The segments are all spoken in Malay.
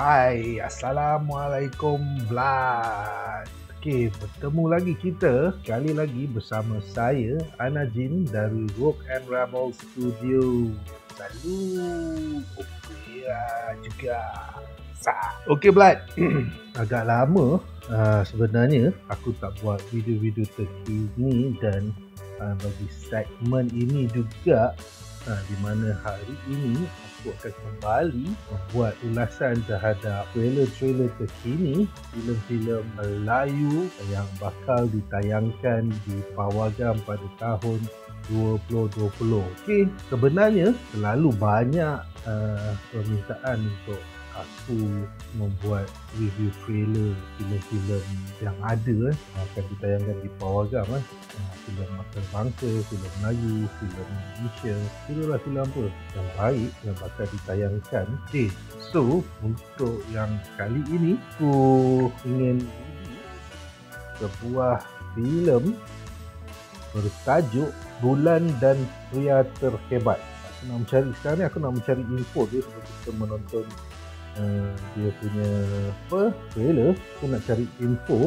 Hai, Assalamualaikum Blood. Okay, bertemu lagi kita sekali lagi bersama saya Anajin dari Rogue and Rebel Studio. Salut, Opera juga. Okay Blood, agak lama sebenarnya aku tak buat video-video terkini dan bagi segmen ini juga, di mana hari ini aku akan kembali membuat ulasan terhadap trailer-trailer terkini filem-filem Melayu yang bakal ditayangkan di Pawagam pada tahun 2020. Okay, sebenarnya terlalu banyak permintaan untuk aku membuat review trailer filem-filem yang ada akan ditayangkan di Pawagam. Filem Masyarakat, filem Melayu, filem Indonesia, filem apa yang baik yang bakal ditayangkan. Okay, so untuk yang kali ini aku ingin sebuah filem bertajuk Bulan dan Pria Terhebat. Aku nak mencari sekarang ni, aku nak mencari info dia sebelum kita menonton dia punya apa trailer. Aku nak cari info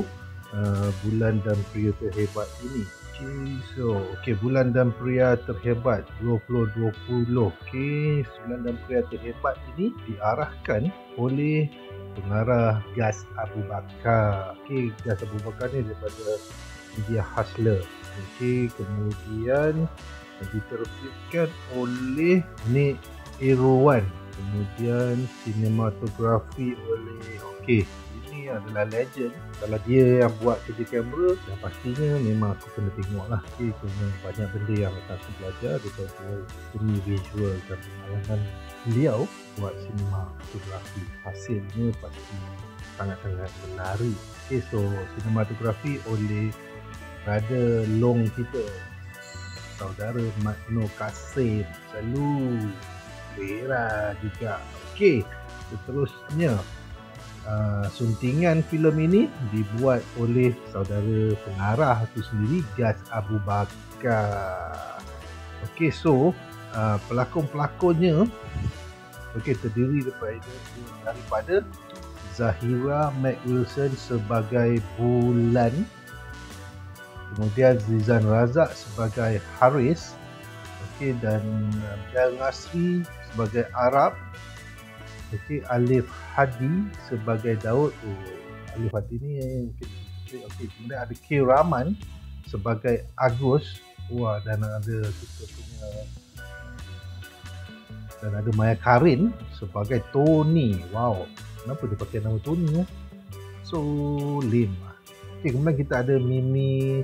Bulan dan Pria Terhebat ini. Okay, so okay, Bulan dan Pria Terhebat 2020. Okay, Bulan dan Pria Terhebat ini diarahkan oleh pengarah Ghaz Abu Bakar. Okay, Ghaz Abu Bakar ni daripada Media Hustler. Okay, kemudian diterbitkan oleh Nick Erwan. Kemudian sinematografi oleh okey, ini adalah legend. Kalau dia yang buat kerja kamera, dah pastinya memang aku kena tengok lah. Okey, kena banyak benda yang aku belajar daripada seni visual dan pengalaman beliau buat sinematografi. Hasilnya pasti sangat-sangat menarik. Okey, so sinematografi oleh Rada Long kita, Saudara Magno Qasim. Selalu Vera juga. Okey, seterusnya suntingan filem ini dibuat oleh saudara pengarah itu sendiri, Ghaz Abu Bakar. Okey, so pelakon-pelakonnya okey terdiri daripada Zahira MacWilson sebagai Bulan, kemudian Zizan Razak sebagai Haris, okey, dan Nasri sebagai Arab, okey, Alif Hadi sebagai Daud. Oh, Alif Hadi ni okey, kemudian ada K. Rahman sebagai Agus. Wah, dan ada kita punya, dan ada Maya Karin sebagai Tony. Wow, kenapa dia pakai nama Tony ya? So lame. Okey, kemudian kita ada Mimi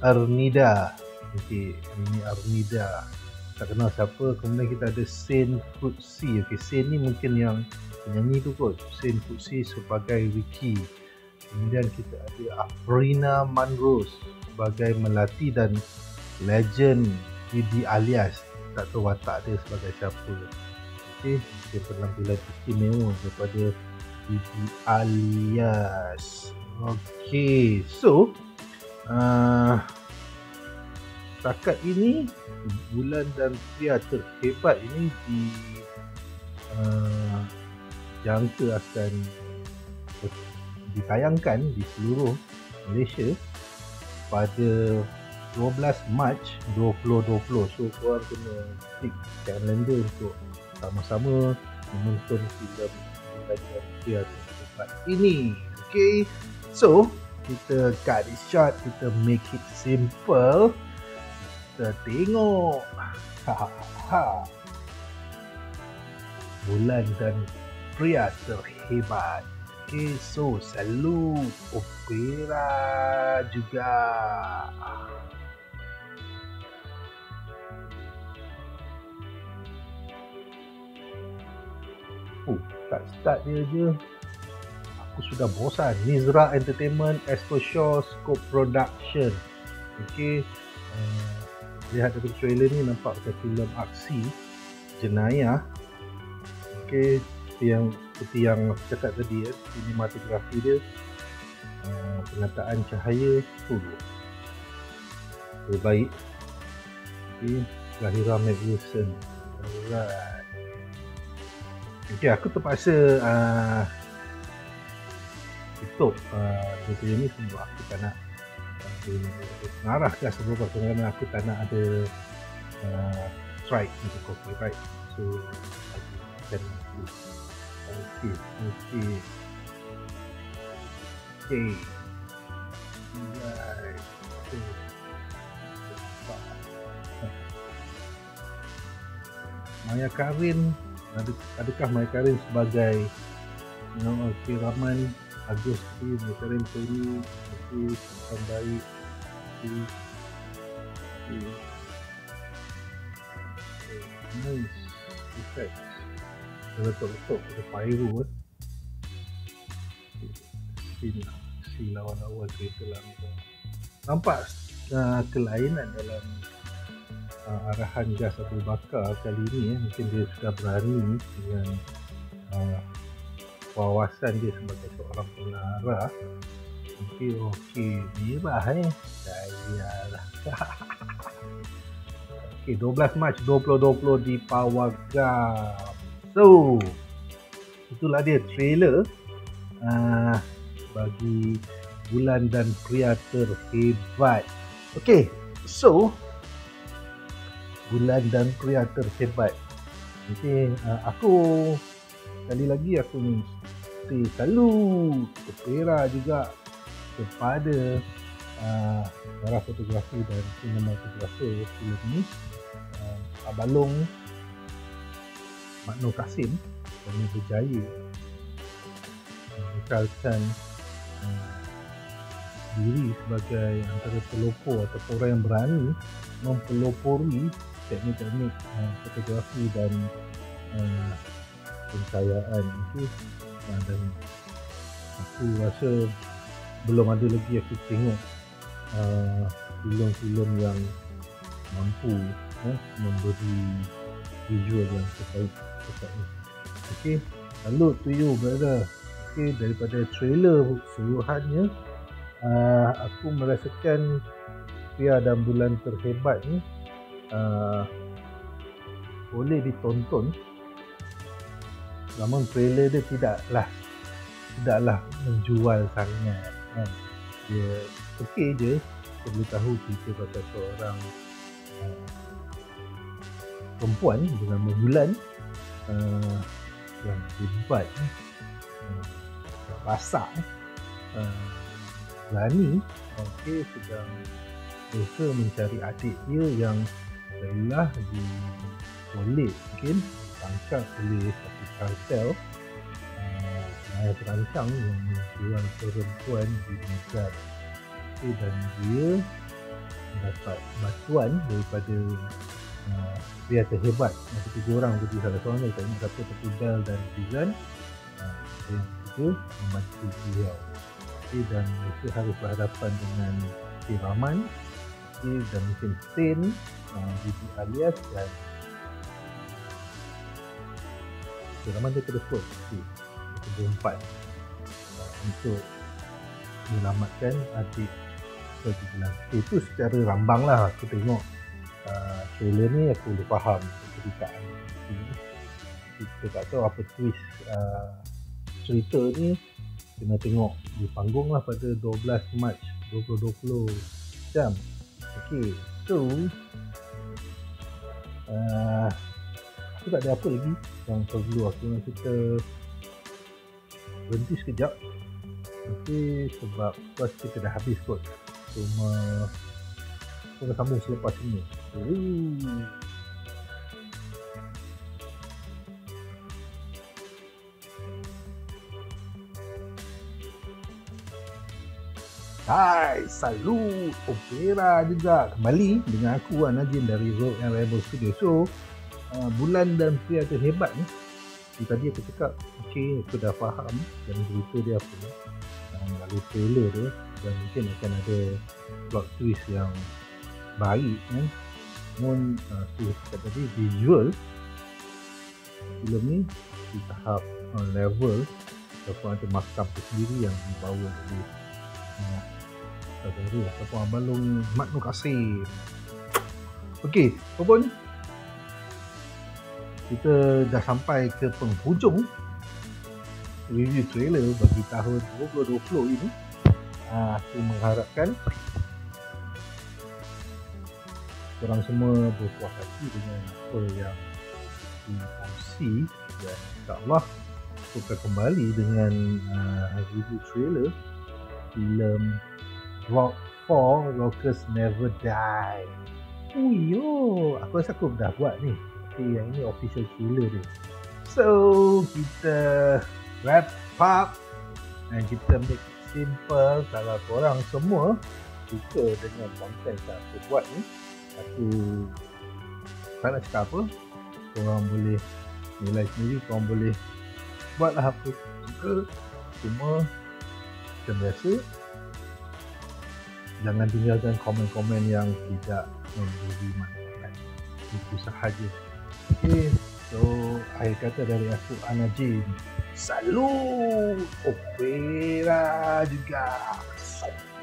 Arnida. Okey, Mimi Arnida tak kenal siapa. Kemudian kita ada Sein Qudsi. Okey, Sein ni mungkin yang penyanyi tu kot. Sein Qudsi sebagai Ricky. Kemudian kita ada Afrina Manrose sebagai Melati dan legend Didie Alias. Tak tahu watak dia sebagai siapa. Okey, dia penampilan istimewa daripada Didie Alias. Okey, so setakat ini Bulan dan Pria Terhebat ini dijangka akan ditayangkan di seluruh Malaysia pada 12 Mac 2020. So korang kena klik calendar untuk sama-sama menonton filem Bulan dan Pria Terhebat ini. Okay, so kita cut it short, kita make it simple. Kita tengok Bulan dan Pria Terhebat. Okay, so salut Opera juga. Oh, tak start dia je aku sudah bosan. Nizra Entertainment, Exposure, Scope Production. Okay, lihat dari trailer ni nampak macam filem aksi jenayah. Okey, seperti yang aku cakap tadi ya, sinematografi dia, penataan cahaya tu terbaik. Okey, Zahira MacWilson. Alright. Okey, aku terpaksa tutup cerita ni sebab aku tak nak mengarah ke asal berubah, kerana aku tak nak ada strike untuk copyright, right? So dan okey right. Maya Karin, adakah Maya Karin sebagai K. Rahman, Agusti, Maya Karin Tony, Mesti, Sampai Baik, Nice, effect, letok-letok, ada pyro scene lawan-lawan kereta langkah. Nampak kelainan dalam arahan Ghaz Abu Bakar kali ini. Mungkin dia sudah berani dengan wawasan dia sebagai seorang pengarah. Mungkin okey merah sayalah. Okey, 12 Mac 2020 di Pawagam. So itulah dia trailer bagi Bulan dan Pria Terhebat. Okey, so Bulan dan Pria Terhebat. Okay, aku sekali lagi aku mesti salut terpera juga kepada para fotografi dan sinematografer filem ni, Abang Long Madnor Kassim, yang berjaya mengekalkan diri sebagai antara pelopor atau orang yang berani mempelopori teknik-teknik fotografi dan pencahayaan itu. Dan aku rasa belum ada lagi aku tengok filem-filem yang mampu memberi visual yang terbaik dekat ni. Okay, hello to you brother. Okay, daripada trailer keseluruhannya, aku merasakan Pria dan Bulan Terhebat ni boleh ditonton. Namun trailer dia tidaklah menjual sangat, kan? Dia okey je, perlu tahu cerita pasal seorang perempuan bernama Bulan yang hebat, rasak, berani, okey, sedang berusaha mencari adik dia yang telah diculik, mungkin tangkap oleh satu kartel yang terancang yang menjual perempuan di Nizra. Okay, dan dia mendapat bantuan daripada Pria Terhebat. Ada 3 orang berarti, salah seorang dia tak ingat siapa, Terpudal dan Zizan, yang juga membantu dia. Okay, dan mereka harus berhadapan dengan K. Rahman, okay, dan mungkin Sein, Didie Alias dan K. Rahman dia kena skor, okay, kejumpat untuk menyelamatkan adik kegilaan. Okay, itu secara rambang lah aku tengok trailer ni, aku boleh faham ceritaan ni. Kita tak tahu apa twist cerita ni, kena tengok di panggung lah pada 12 Mac 2020 jam. Okey, so aku tak ada apa lagi yang perlu aku nak cerita. Berhenti sekejap, okey, sebab pas kita dah habis kot. Cuma kita sambung selepas ini. Hai, salut opera juga kembali dengan aku Anajin dari Rogue and Rebel Studio. So Bulan dan Pria Terhebat ni, tadi aku cakap okey, aku dah faham dan cerita dia apa melalui trailer dia, dan mungkin akan ada plot twist yang baik kan. Namun aku cakap tadi, visual filem ni di tahap level ataupun ada maktab tersendiri yang dibawa oleh Saudara ataupun Abang Long Madnor Kassim. Okey, apapun, kita dah sampai ke penghujung review trailer bagi tahun 2020 ini, aku mengharapkan korang semua berpuas hati dengan apa yang dikongsi dan insyaAllah kita kembali dengan review trailer filem Rogue 4 Rockers Never Die. Uyo, aku rasa aku dah buat ni, tapi yang ini official trailer dia. So kita wrap up dan kita make it simple. Kalau korang semua suka dengan konten yang aku buat ni, aku tak nak cakap apa, korang boleh nilai sendiri, korang boleh buatlah apa suka. Cuma macam biasa, jangan tinggalkan komen-komen yang tidak memberi manfaat, itu sahaja. Okay, so akhir kata dari aku, Anajin. Salut Opera juga.